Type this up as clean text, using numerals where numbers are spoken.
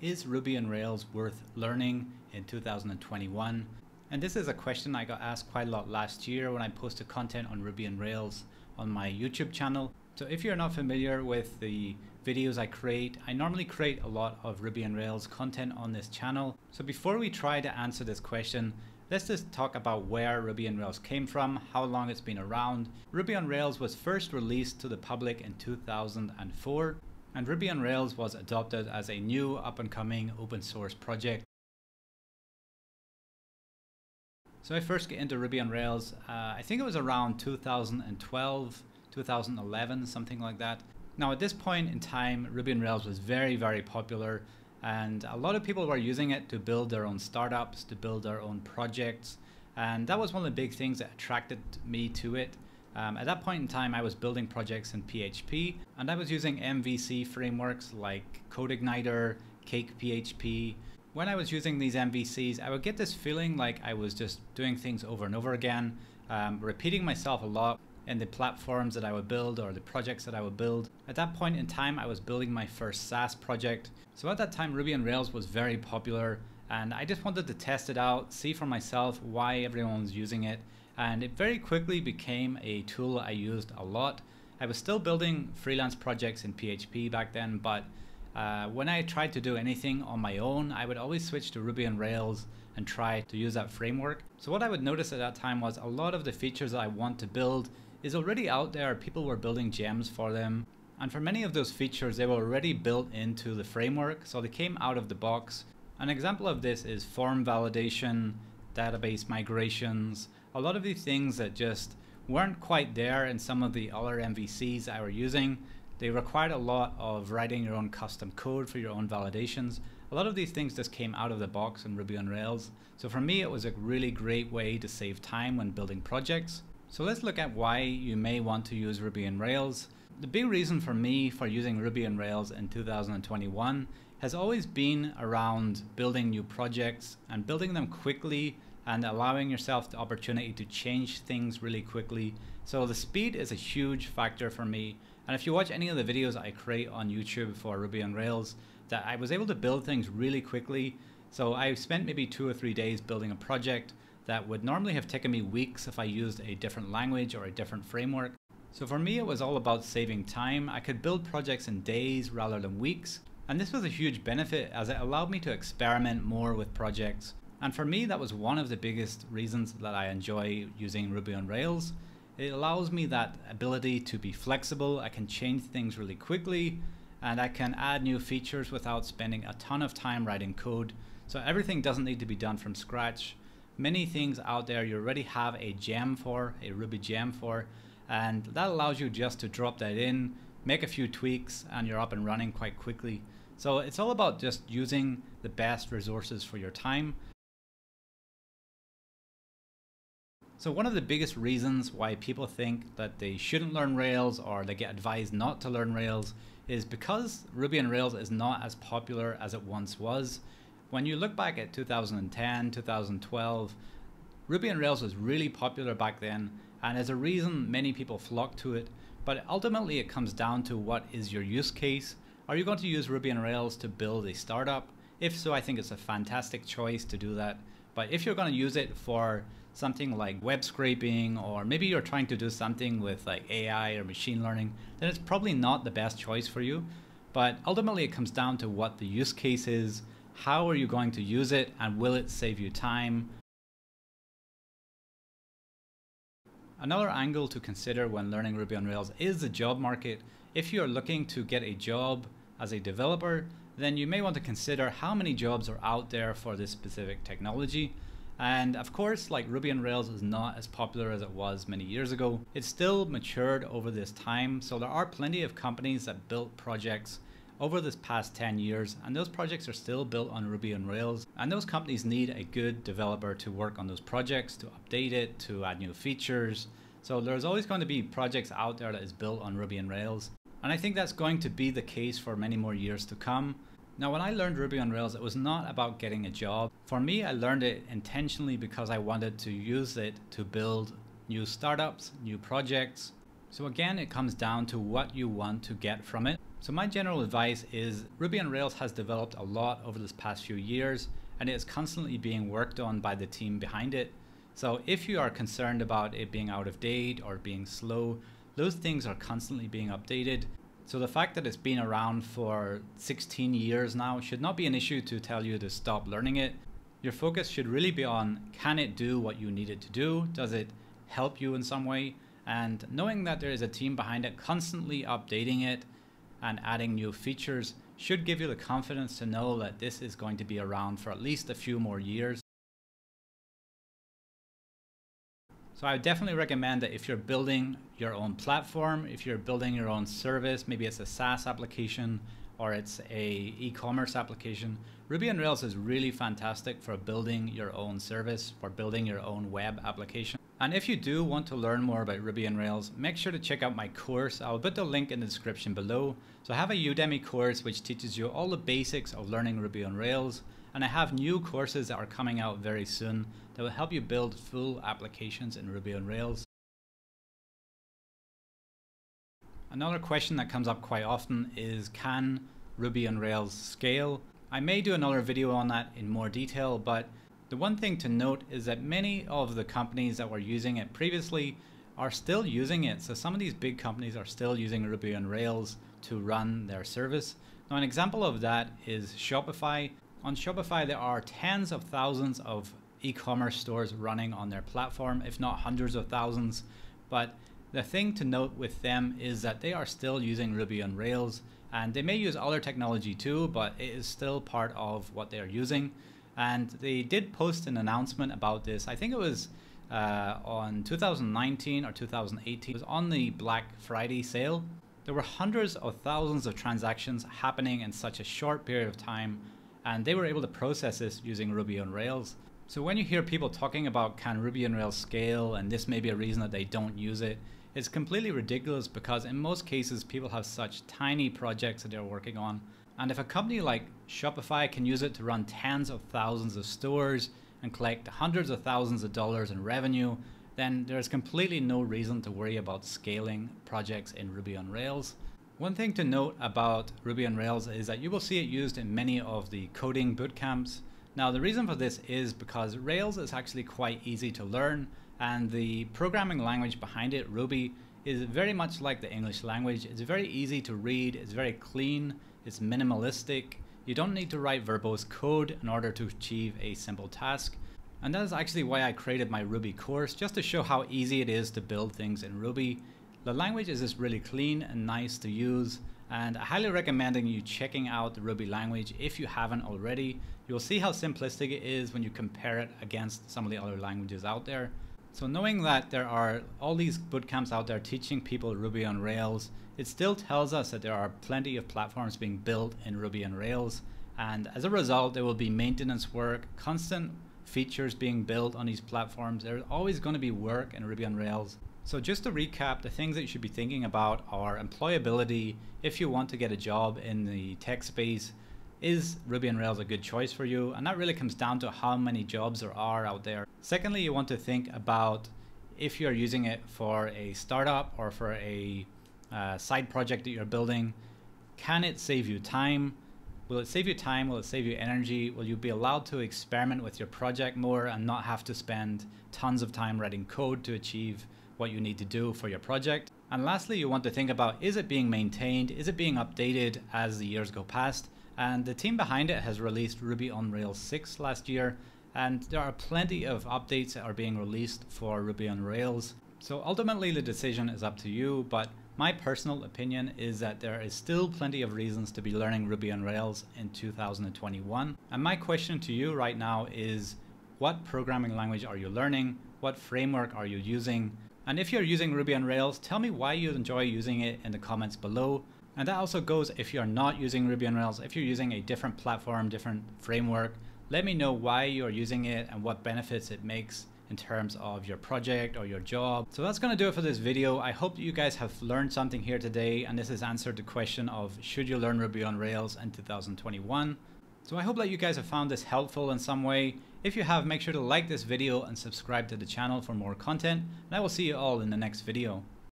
Is Ruby on Rails worth learning in 2021? And this is a question I got asked quite a lot last year when I posted content on Ruby on Rails on my YouTube channel. So if you're not familiar with the videos I create, I normally create a lot of Ruby on Rails content on this channel. So before we try to answer this question, let's just talk about where Ruby on Rails came from, how long it's been around. Ruby on Rails was first released to the public in 2004, and Ruby on Rails was adopted as a new up-and-coming open source project. So I first get into Ruby on Rails, I think it was around 2012, 2011, something like that. Now at this point in time, Ruby on Rails was very, very popular, and a lot of people were using it to build their own startups, to build their own projects. And that was one of the big things that attracted me to it. At that point in time, I was building projects in PHP, and I was using MVC frameworks like Codeigniter, CakePHP. When I was using these MVCs, I would get this feeling like I was just doing things over and over again, repeating myself a lot in the platforms that I would build or the projects that I would build. At that point in time, I was building my first SaaS project. So at that time, Ruby on Rails was very popular, and I just wanted to test it out, see for myself why everyone was using it. And it very quickly became a tool I used a lot. I was still building freelance projects in PHP back then, but when I tried to do anything on my own, I would always switch to Ruby on Rails and try to use that framework. So what I would notice at that time was a lot of the features that I want to build is already out there. People were building gems for them. And for many of those features, they were already built into the framework, so they came out of the box. An example of this is form validation, database migrations, a lot of these things that just weren't quite there in some of the other MVCs I were using. They required a lot of writing your own custom code for your own validations. A lot of these things just came out of the box in Ruby on Rails. So for me, it was a really great way to save time when building projects. So let's look at why you may want to use Ruby on Rails. The big reason for me for using Ruby on Rails in 2021 has always been around building new projects and building them quickly and allowing yourself the opportunity to change things really quickly. So the speed is a huge factor for me. And if you watch any of the videos I create on YouTube for Ruby on Rails, that I was able to build things really quickly. So I spent maybe 2 or 3 days building a project that would normally have taken me weeks if I used a different language or a different framework. So for me, it was all about saving time. I could build projects in days rather than weeks. And this was a huge benefit as it allowed me to experiment more with projects. And for me, that was one of the biggest reasons that I enjoy using Ruby on Rails. It allows me that ability to be flexible. I can change things really quickly, and I can add new features without spending a ton of time writing code. So everything doesn't need to be done from scratch. Many things out there you already have a gem for, a Ruby gem for, and that allows you just to drop that in, make a few tweaks, and you're up and running quite quickly. So it's all about just using the best resources for your time. So one of the biggest reasons why people think that they shouldn't learn Rails or they get advised not to learn Rails is because Ruby on Rails is not as popular as it once was. When you look back at 2010, 2012, Ruby on Rails was really popular back then, and as a reason many people flocked to it, but ultimately it comes down to what is your use case. Are you going to use Ruby on Rails to build a startup? If so, I think it's a fantastic choice to do that. But if you're going to use it for something like web scraping, or maybe you're trying to do something with like AI or machine learning, then it's probably not the best choice for you. But ultimately it comes down to what the use case is. How are you going to use it, and will it save you time? Another angle to consider when learning Ruby on Rails is the job market. If you're looking to get a job as a developer, then you may want to consider how many jobs are out there for this specific technology. And of course, like Ruby on Rails is not as popular as it was many years ago. It's still matured over this time. So there are plenty of companies that built projects over this past 10 years, and those projects are still built on Ruby on Rails, and those companies need a good developer to work on those projects, to update it, to add new features. So there's always going to be projects out there that is built on Ruby on Rails, and I think that's going to be the case for many more years to come. Now, when I learned Ruby on Rails, it was not about getting a job. For me, I learned it intentionally because I wanted to use it to build new startups, new projects. So again, it comes down to what you want to get from it. So my general advice is Ruby on Rails has developed a lot over this past few years, and it is constantly being worked on by the team behind it. So if you are concerned about it being out of date or being slow, those things are constantly being updated. So the fact that it's been around for 16 years now should not be an issue to tell you to stop learning it. Your focus should really be on, can it do what you need it to do? Does it help you in some way? And knowing that there is a team behind it constantly updating it and adding new features should give you the confidence to know that this is going to be around for at least a few more years. So I would definitely recommend that if you're building your own platform, if you're building your own service, maybe it's a SaaS application or it's a e-commerce application, Ruby on Rails is really fantastic for building your own service, for building your own web application. And if you do want to learn more about Ruby on Rails, make sure to check out my course. I'll put the link in the description below. So I have a Udemy course which teaches you all the basics of learning Ruby on Rails. And I have new courses that are coming out very soon that will help you build full applications in Ruby on Rails. Another question that comes up quite often is, can Ruby on Rails scale? I may do another video on that in more detail, but the one thing to note is that many of the companies that were using it previously are still using it. So some of these big companies are still using Ruby on Rails to run their service. Now, an example of that is Shopify. On Shopify, there are tens of thousands of e-commerce stores running on their platform, if not hundreds of thousands. But the thing to note with them is that they are still using Ruby on Rails, and they may use other technology too, but it is still part of what they are using. And they did post an announcement about this. I think it was on 2019 or 2018. It was on the Black Friday sale. There were hundreds of thousands of transactions happening in such a short period of time, and they were able to process this using Ruby on Rails. So when you hear people talking about, can Ruby on Rails scale, and this may be a reason that they don't use it, it's completely ridiculous, because in most cases people have such tiny projects that they're working on. And if a company like Shopify can use it to run tens of thousands of stores and collect hundreds of thousands of dollars in revenue, then there's completely no reason to worry about scaling projects in Ruby on Rails. One thing to note about Ruby on Rails is that you will see it used in many of the coding bootcamps. Now, the reason for this is because Rails is actually quite easy to learn, and the programming language behind it, Ruby, is very much like the English language. It's very easy to read, it's very clean, it's minimalistic. You don't need to write verbose code in order to achieve a simple task. And that is actually why I created my Ruby course, just to show how easy it is to build things in Ruby. The language is just really clean and nice to use, and I highly recommend you checking out the Ruby language if you haven't already. You'll see how simplistic it is when you compare it against some of the other languages out there. So knowing that there are all these bootcamps out there teaching people Ruby on Rails, it still tells us that there are plenty of platforms being built in Ruby on Rails, and as a result there will be maintenance work, constant features being built on these platforms. There's always going to be work in Ruby on Rails. So just to recap, the things that you should be thinking about are employability. If you want to get a job in the tech space, is Ruby on Rails a good choice for you? And that really comes down to how many jobs there are out there. Secondly, you want to think about if you're using it for a startup or for a side project that you're building, can it save you time? Will it save you time? Will it save you energy? Will you be allowed to experiment with your project more and not have to spend tons of time writing code to achieve what you need to do for your project? And lastly, you want to think about, is it being maintained? Is it being updated as the years go past? And the team behind it has released Ruby on Rails 6 last year, and there are plenty of updates that are being released for Ruby on Rails. So ultimately the decision is up to you, but my personal opinion is that there is still plenty of reasons to be learning Ruby on Rails in 2021. And my question to you right now is, what programming language are you learning? What framework are you using? And if you're using Ruby on Rails, tell me why you enjoy using it in the comments below. And that also goes if you're not using Ruby on Rails, if you're using a different platform, different framework, let me know why you're using it and what benefits it makes in terms of your project or your job. So that's going to do it for this video. I hope that you guys have learned something here today, and this has answered the question of, should you learn Ruby on Rails in 2021? So I hope that you guys have found this helpful in some way. If you have, make sure to like this video and subscribe to the channel for more content, and I will see you all in the next video.